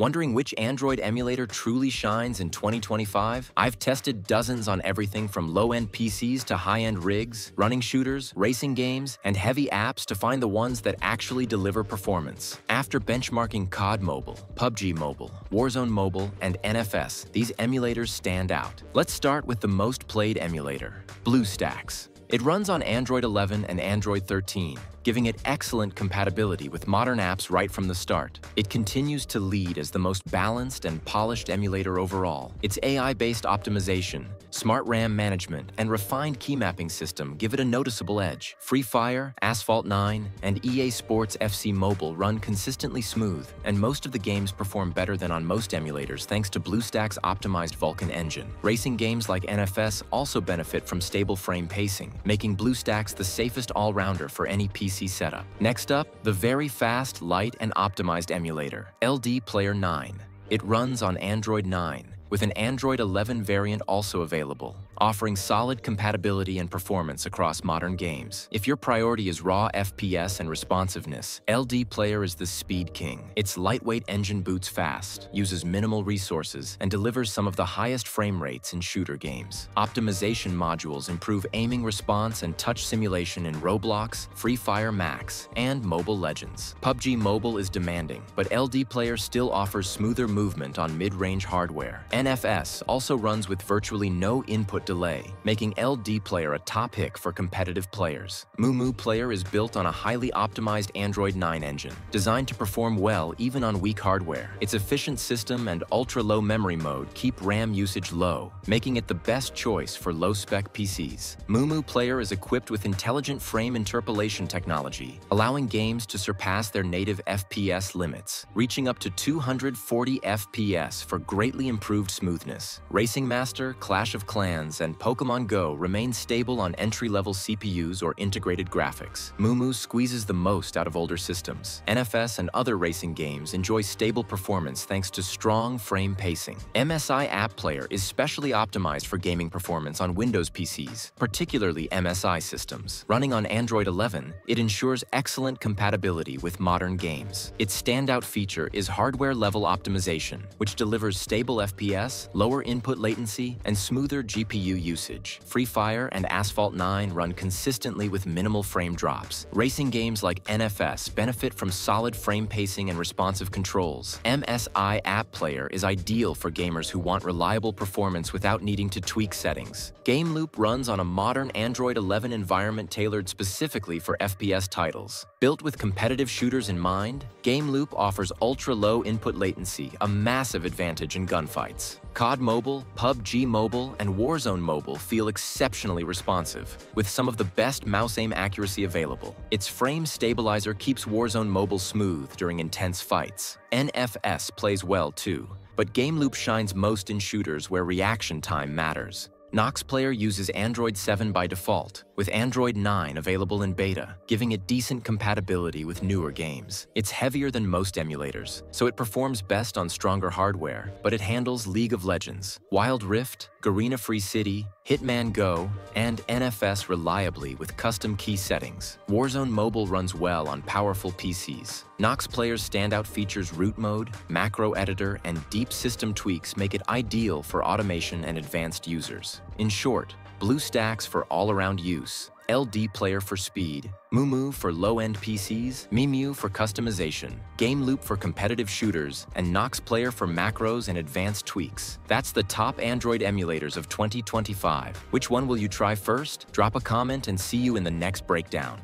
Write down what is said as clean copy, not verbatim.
Wondering which Android emulator truly shines in 2025? I've tested dozens on everything from low-end PCs to high-end rigs, running shooters, racing games, and heavy apps to find the ones that actually deliver performance. After benchmarking COD Mobile, PUBG Mobile, Warzone Mobile, and NFS, these emulators stand out. Let's start with the most played emulator, BlueStacks. It runs on Android 11 and Android 13, giving it excellent compatibility with modern apps right from the start. It continues to lead as the most balanced and polished emulator overall. Its AI-based optimization, smart RAM management, and refined key mapping system give it a noticeable edge. Free Fire, Asphalt 9, and EA Sports FC Mobile run consistently smooth, and most of the games perform better than on most emulators thanks to BlueStacks' optimized Vulkan engine. Racing games like NFS also benefit from stable frame pacing, making BlueStacks the safest all-rounder for any PC setup. Next up, the very fast, light, and optimized emulator, LDPlayer 9. It runs on Android 9, with an Android 11 variant also available, offering solid compatibility and performance across modern games. If your priority is raw FPS and responsiveness, LDPlayer is the speed king. Its lightweight engine boots fast, uses minimal resources, and delivers some of the highest frame rates in shooter games. Optimization modules improve aiming response and touch simulation in Roblox, Free Fire Max, and Mobile Legends. PUBG Mobile is demanding, but LDPlayer still offers smoother movement on mid-range hardware. NFS also runs with virtually no input delay, making LDPlayer a top pick for competitive players. MuMu Player is built on a highly optimized Android 9 engine, designed to perform well even on weak hardware. Its efficient system and ultra-low memory mode keep RAM usage low, making it the best choice for low-spec PCs. MuMu Player is equipped with intelligent frame interpolation technology, allowing games to surpass their native FPS limits, reaching up to 240 FPS for greatly improved smoothness. Racing Master, Clash of Clans, and Pokemon Go remain stable on entry-level CPUs or integrated graphics. MuMu squeezes the most out of older systems. NFS and other racing games enjoy stable performance thanks to strong frame pacing. MSI App Player is specially optimized for gaming performance on Windows PCs, particularly MSI systems. Running on Android 11, it ensures excellent compatibility with modern games. Its standout feature is hardware-level optimization, which delivers stable FPS, lower input latency, and smoother GPU usage. Free Fire and Asphalt 9 run consistently with minimal frame drops. Racing games like NFS benefit from solid frame pacing and responsive controls. MSI App Player is ideal for gamers who want reliable performance without needing to tweak settings. GameLoop runs on a modern Android 11 environment tailored specifically for FPS titles. Built with competitive shooters in mind, GameLoop offers ultra-low input latency, a massive advantage in gunfights. COD Mobile, PUBG Mobile, and Warzone Mobile feel exceptionally responsive, with some of the best mouse aim accuracy available. Its frame stabilizer keeps Warzone Mobile smooth during intense fights. NFS plays well too, but GameLoop shines most in shooters where reaction time matters. NoxPlayer uses Android 7 by default, with Android 9 available in beta, giving it decent compatibility with newer games. It's heavier than most emulators, so it performs best on stronger hardware, but it handles League of Legends, Wild Rift, Garena Free City, Hitman Go, and NFS reliably with custom key settings. Warzone Mobile runs well on powerful PCs. NoxPlayer's standout features root mode, macro editor, and deep system tweaks make it ideal for automation and advanced users. In short, BlueStacks for all-around use, LDPlayer for speed, MuMu for low-end PCs, MuMu for customization, GameLoop for competitive shooters, and NoxPlayer for macros and advanced tweaks. That's the top Android emulators of 2025. Which one will you try first? Drop a comment and see you in the next breakdown.